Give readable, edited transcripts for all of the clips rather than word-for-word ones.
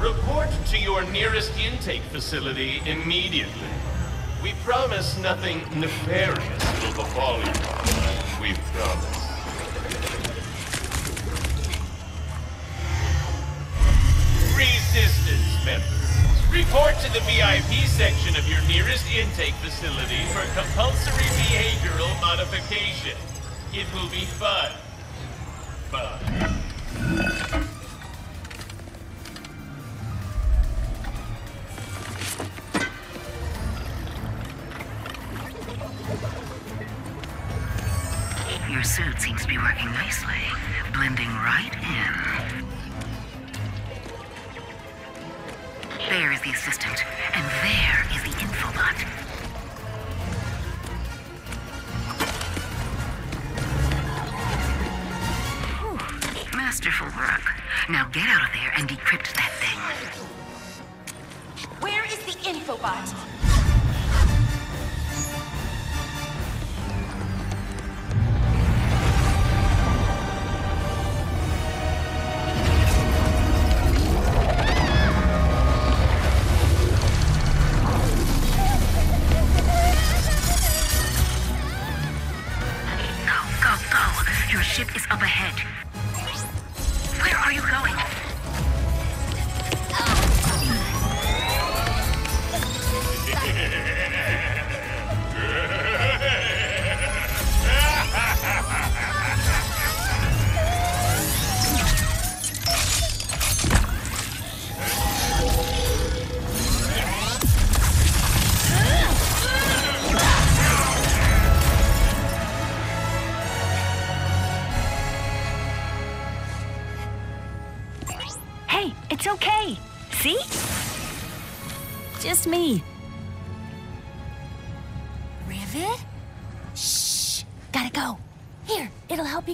report to your nearest intake facility immediately. We promise nothing nefarious will befall you. We promise. Resistance members, report to the VIP section of your nearest intake facility for compulsory behavioral modification. It will be fun. Fun. Your suit seems to be working nicely, blending right in. There is the assistant, and there is the infobot. Whew, masterful work. Now get out of there and decrypt that thing. Where is the infobot?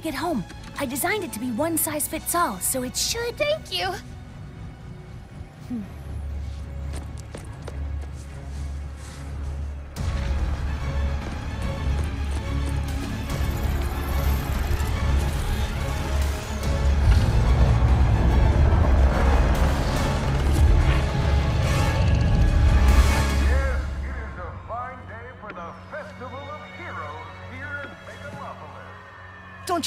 At home. I designed it to be one size fits all, so it should... Thank you! Don't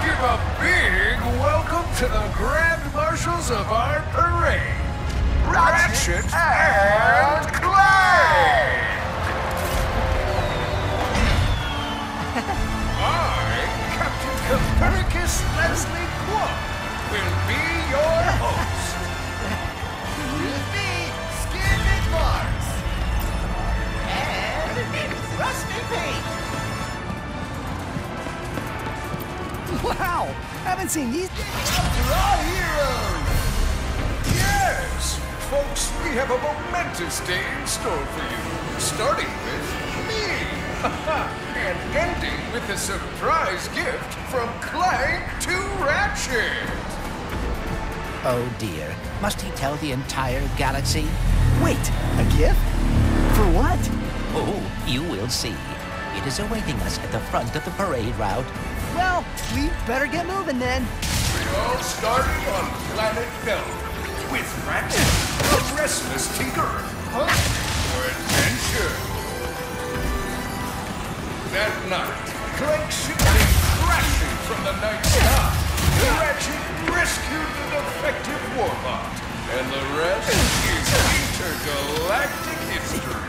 Give a big welcome to the grand marshals of our parade, Ratchet and Clank! I, Captain Copernicus Leslie Quark, will be your host. With me, Skinny Mars. And Rusty Paint. Wow! Haven't seen these... Our heroes! Yes! Folks, we have a momentous day in store for you, starting with me! And ending with a surprise gift from Clank to Ratchet! Oh dear, must he tell the entire galaxy? Wait, a gift? For what? Oh, you will see. It is awaiting us at the front of the parade route. Well, we better get moving then. We all started on planet Bell with Ratchet, the restless tinkerer, hunting for adventure. That night, Clank ship came crashing from the night sky. Ratchet rescued the defective warbot, and the rest is intergalactic history.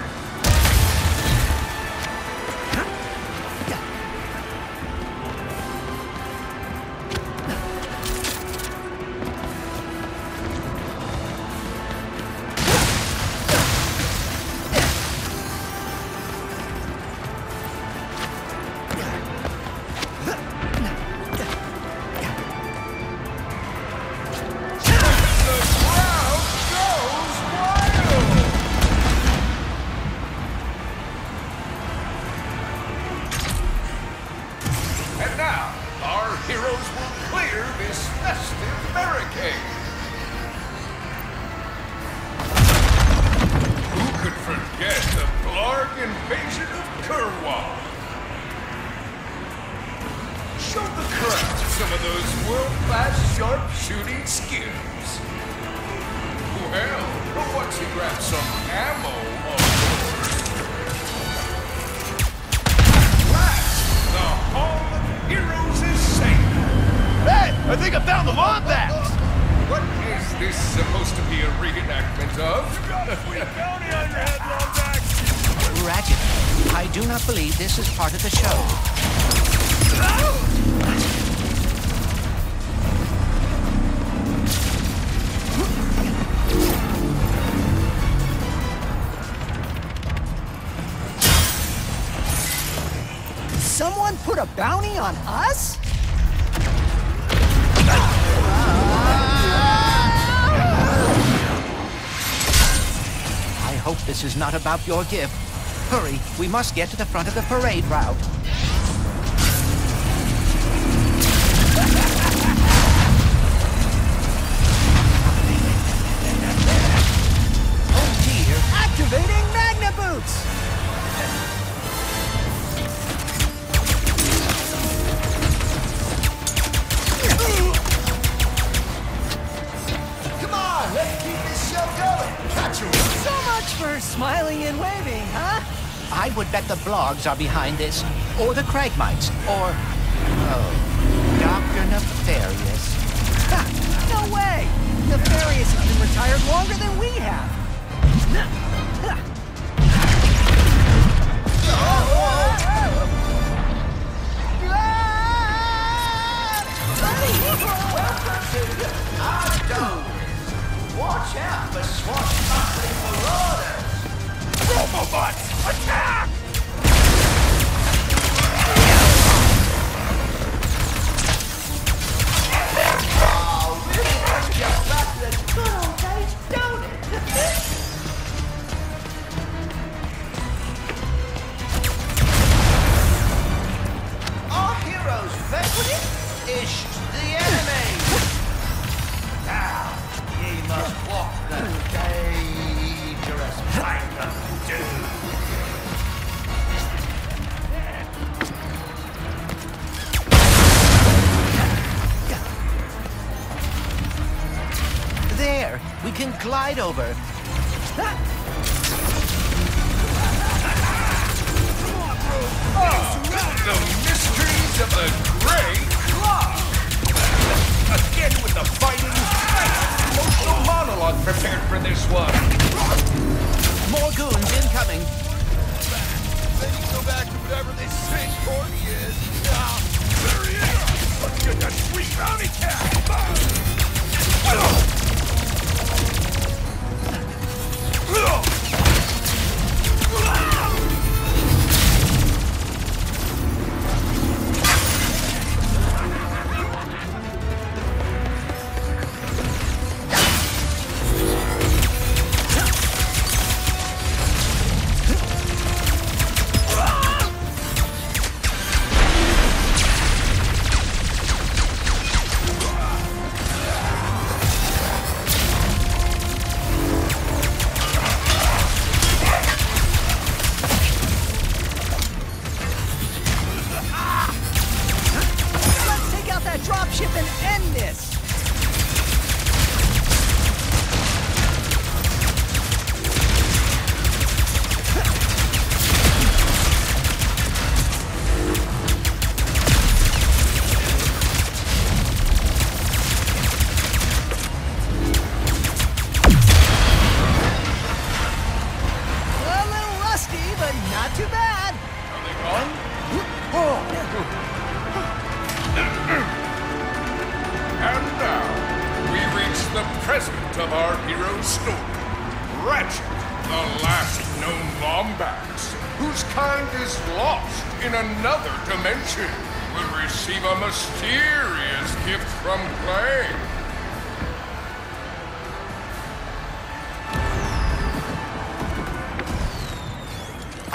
world-class sharp-shooting skills. Well, once you grab some ammo on board, blast! The Hall of Heroes is safe! Hey! I think I found the Lombax! What is this supposed to be a reenactment of? You got a sweet bounty on your head, Lombax! Ratchet, I do not believe this is part of the show. Oh! Someone put a bounty on us? I hope this is not about your gift. Hurry, we must get to the front of the parade route. Oh dear, activating Magna Boots! For smiling and waving, huh? I would bet the blogs are behind this, or the Cragmites, or... oh, Dr. Nefarious. Ha! No way! Nefarious has been retired longer than we have! Welcome to our dome! Watch out for swashbuckling marauders! Robobots, attack! Oh, really want you back to the good old days, don't it? Our hero's favorite is the enemy! Now! He must walk the dangerous path of doom. There, we can glide over. Oh, the mysteries of the Great Claw. Again with the fighting. Emotional monologue prepared for this one. More goons incoming. They can go back to whatever this thing Corny is. There he is! Let's get that sweet bounty cap!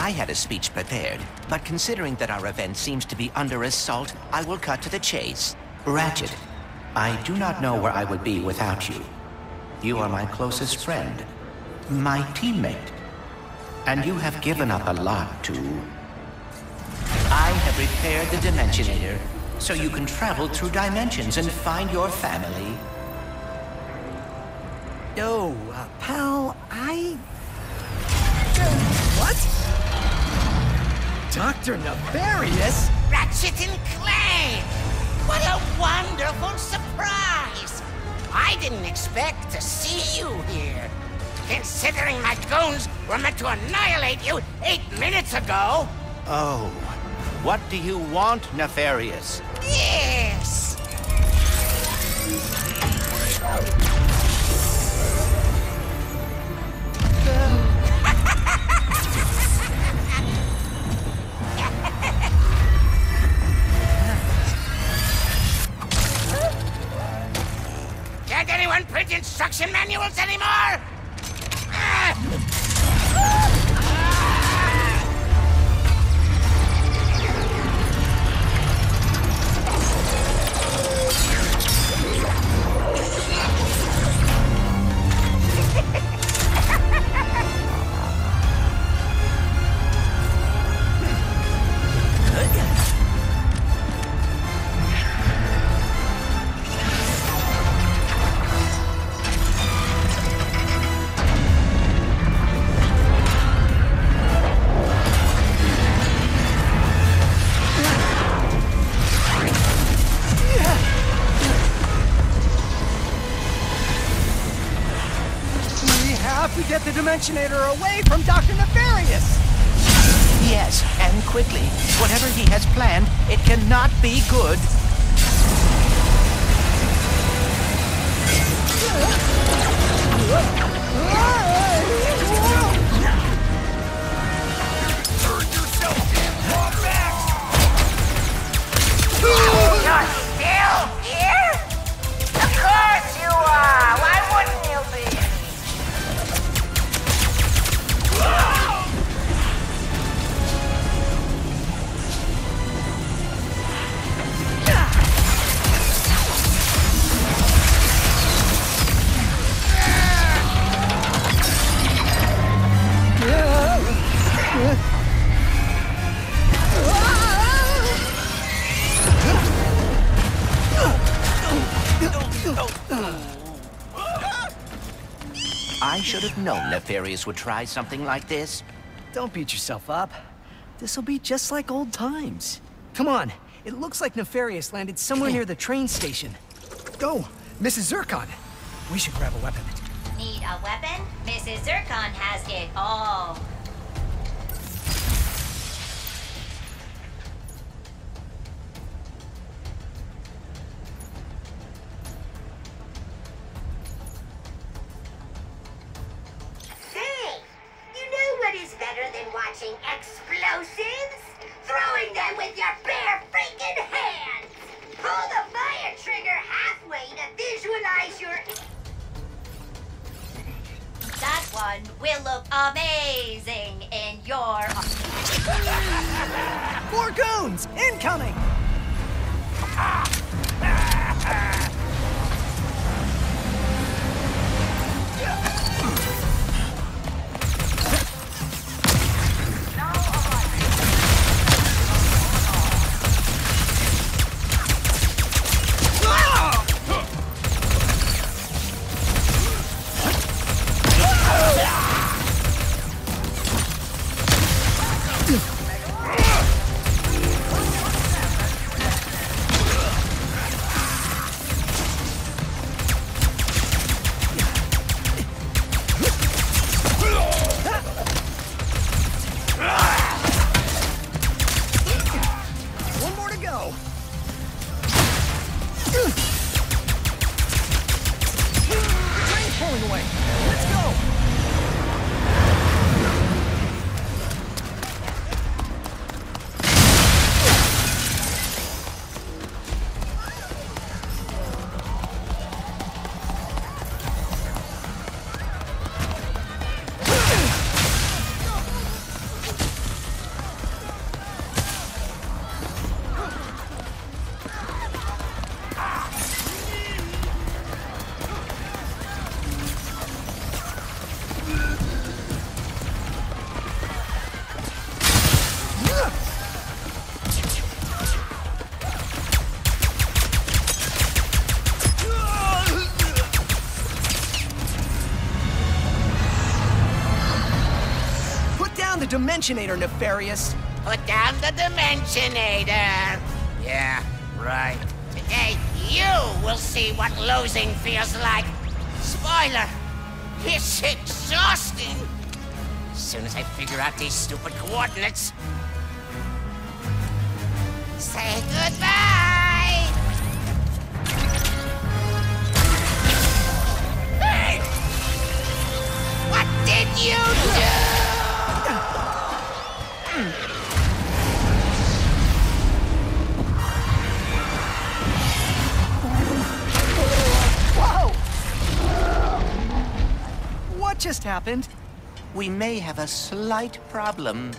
I had a speech prepared, but considering that our event seems to be under assault, I will cut to the chase. Ratchet, I do not know where I would be without you. You are my closest friend, my teammate, and you have given up a lot to... I have repaired the Dimensionator, so you can travel through dimensions and find your family. Yo, pal, what? Dr. Nefarious? Ratchet and Clank! What a wonderful surprise! I didn't expect to see you here. Considering my goons were meant to annihilate you 8 minutes ago! Oh, what do you want, Nefarious? Yes! Can't anyone print instruction manuals anymore? Get the Dimensionator away from Dr. Nefarious! Yes, and quickly. Whatever he has planned, it cannot be good. Turn yourself in, Lombax! You're still here? Of course you are! Why wouldn't you be? I should have known Nefarious would try something like this. Don't beat yourself up. This'll be just like old times. Come on, it looks like Nefarious landed somewhere near the train station. Go, Mrs. Zircon. We should grab a weapon. Need a weapon? Mrs. Zircon has it all. Explosives? Throwing them with your bare freaking hands! Pull the fire trigger halfway to visualize your... That one will look amazing in your... More goons! Incoming! Let's go! down the Dimensionator, Nefarious! Put down the Dimensionator! Yeah, right. Today, you will see what losing feels like. Spoiler! It's exhausting! As soon as I figure out these stupid coordinates... Say goodbye! Hey! What did you do? Whoa! What just happened? We may have a slight problem.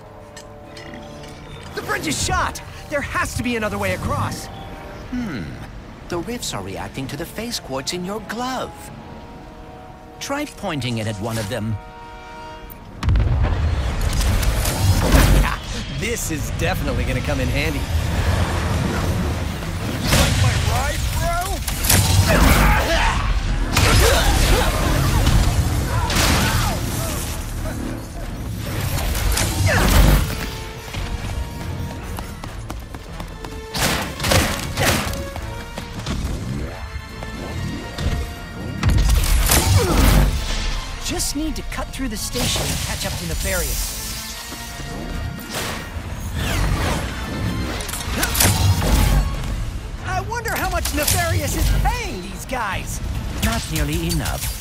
The bridge is shot! There has to be another way across. The rifts are reacting to the face quartz in your glove. Try pointing it at one of them. This is definitely gonna come in handy. Need to cut through the station and catch up to Nefarious. I wonder how much Nefarious is paying these guys. Not nearly enough.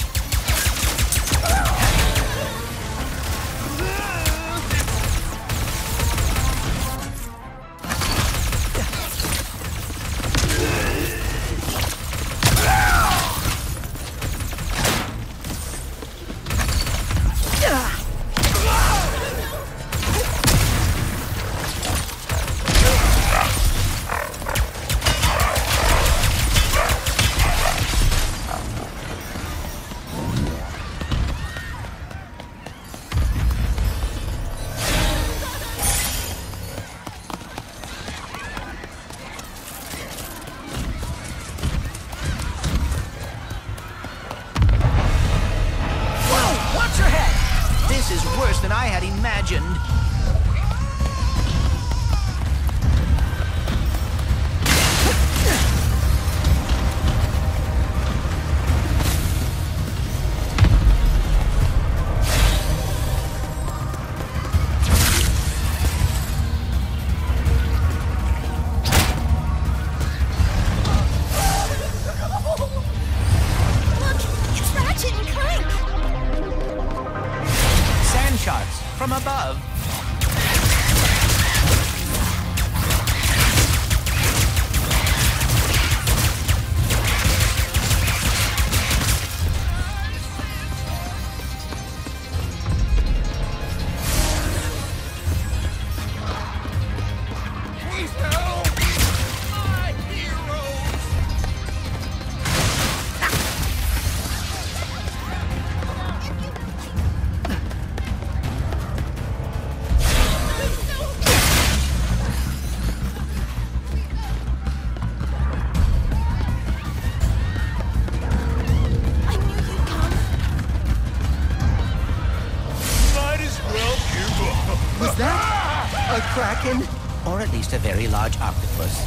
Or at least a very large octopus.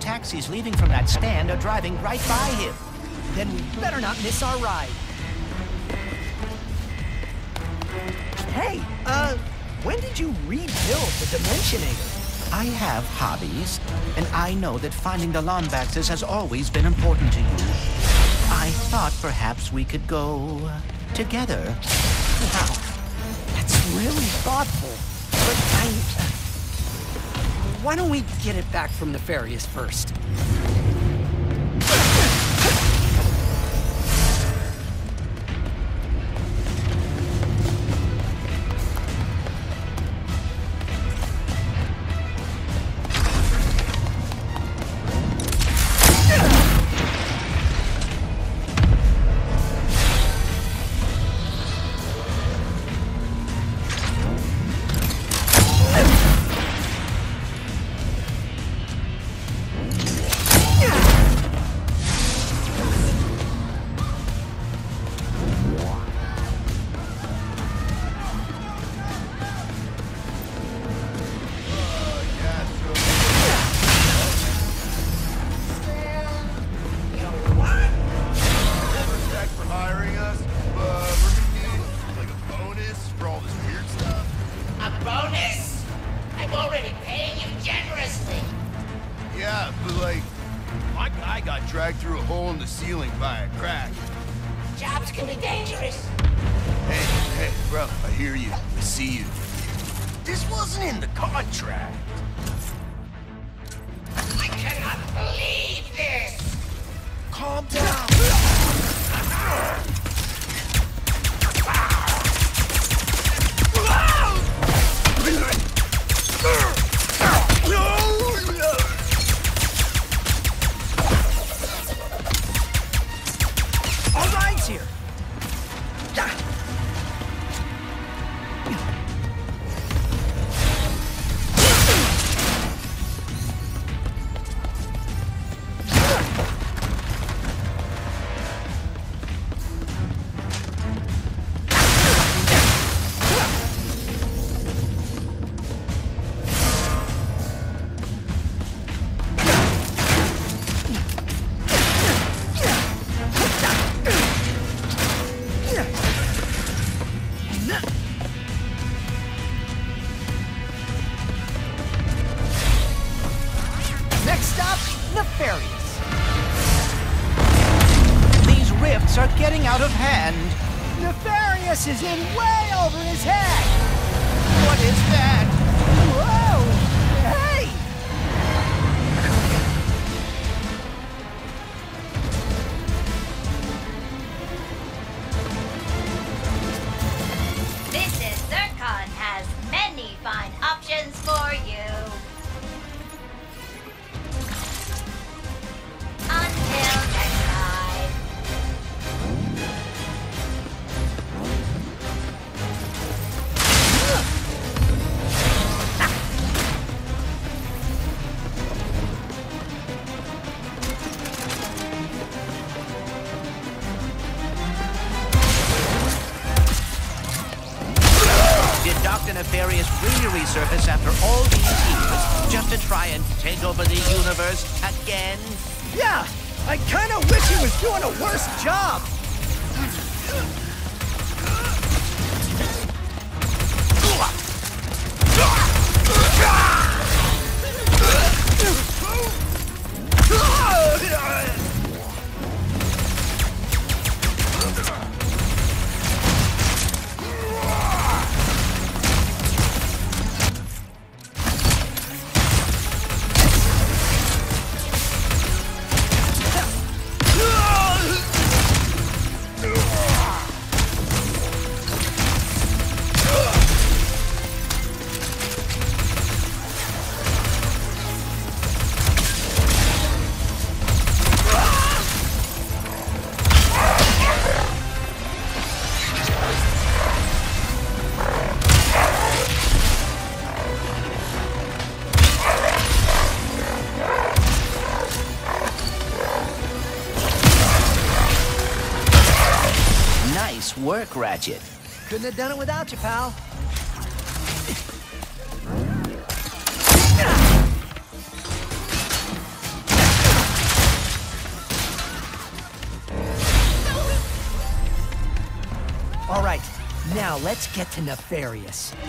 Taxis leaving from that stand are driving right by him. Then we better not miss our ride. Hey, when did you rebuild the Dimensionator? I have hobbies, and I know that finding the Lombaxes has always been important to you. I thought perhaps we could go together. Wow, that's really thoughtful, but why don't we get it back from Nefarious first? Nefarious really resurface after all these years just to try and take over the universe again? Yeah, I kinda wish he was doing a worse job! Work, Ratchet. Couldn't have done it without you, pal. All right, now let's get to Nefarious. You two,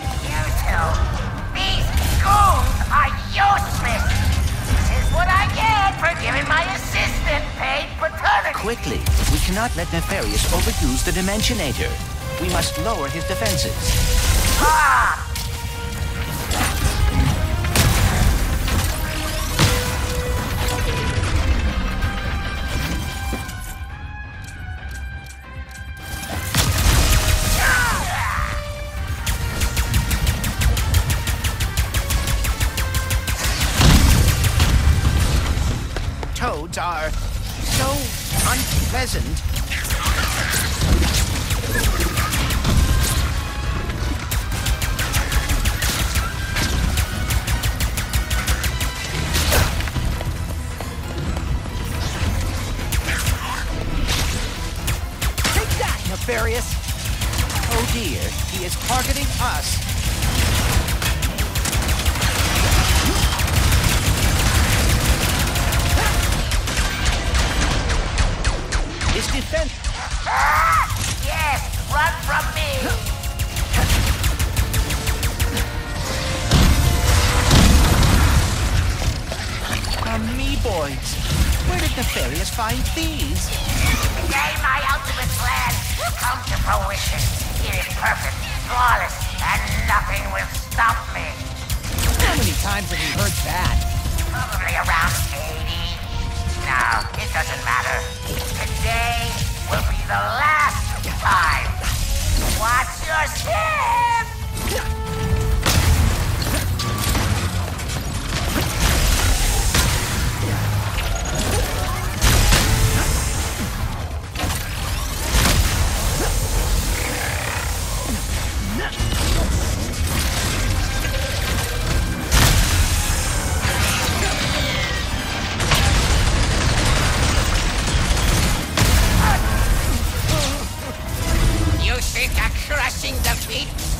these goons are useless. This is what I get for giving my assistant paid paternity. Quickly. We cannot let Nefarious overuse the Dimensionator. We must lower his defenses. Ah! that are so unpleasant. Take that, Nefarious! Oh dear, he is targeting us. Defense. Ah, yes, run from me. Amoeboids. Where did Nefarious find these? Today my ultimate plan will come to fruition. It is perfect, flawless, and nothing will stop me. How many times have you heard that? Probably around 80. No, it doesn't matter. Today will be the last time. Watch your step!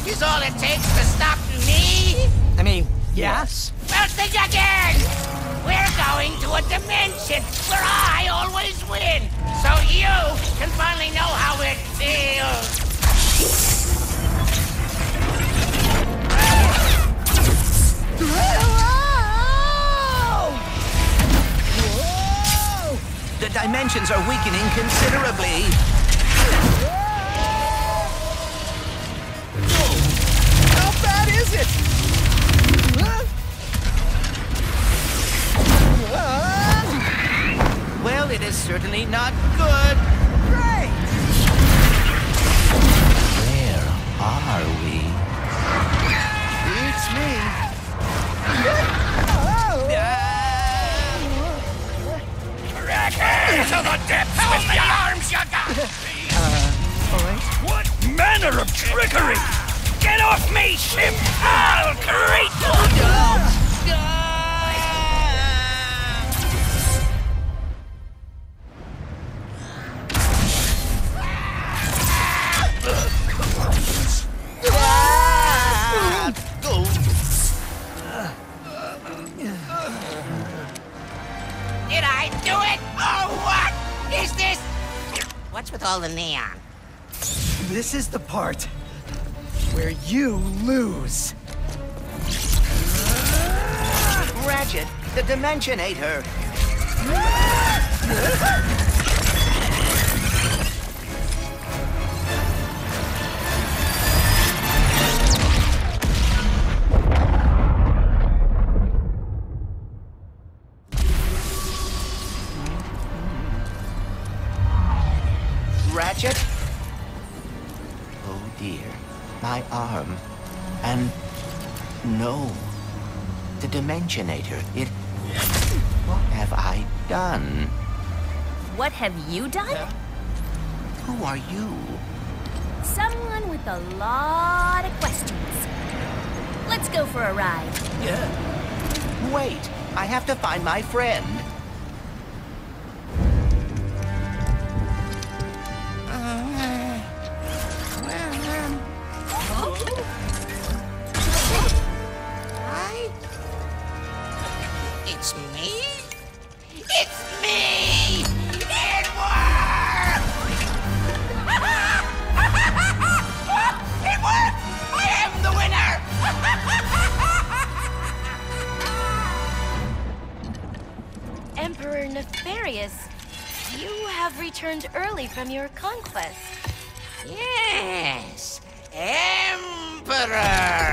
Is all it takes to stop me? I mean, yes. Well, think again! We're going to a dimension where I always win, so you can finally know how it feels. Whoa! Whoa! The dimensions are weakening considerably. Is it? Well, it is certainly not good. Great! Where are we? It's me. Ratchet! To the depths! How many arms you got? Alright. What manner of trickery! Get off me, ship! I'll create Did I do it? Oh, what is this? What's with all the neon? This is the part where you lose. Ratchet, the Dimensionator. Ratchet? Oh dear. My arm, and no, the Dimensionator, it, what have I done? What have you done? Who are you? Someone with a lot of questions. Let's go for a ride. Wait, I have to find my friend. It's me! It worked! It worked! I am the winner! Emperor Nefarious, you have returned early from your conquest. Yes, Emperor!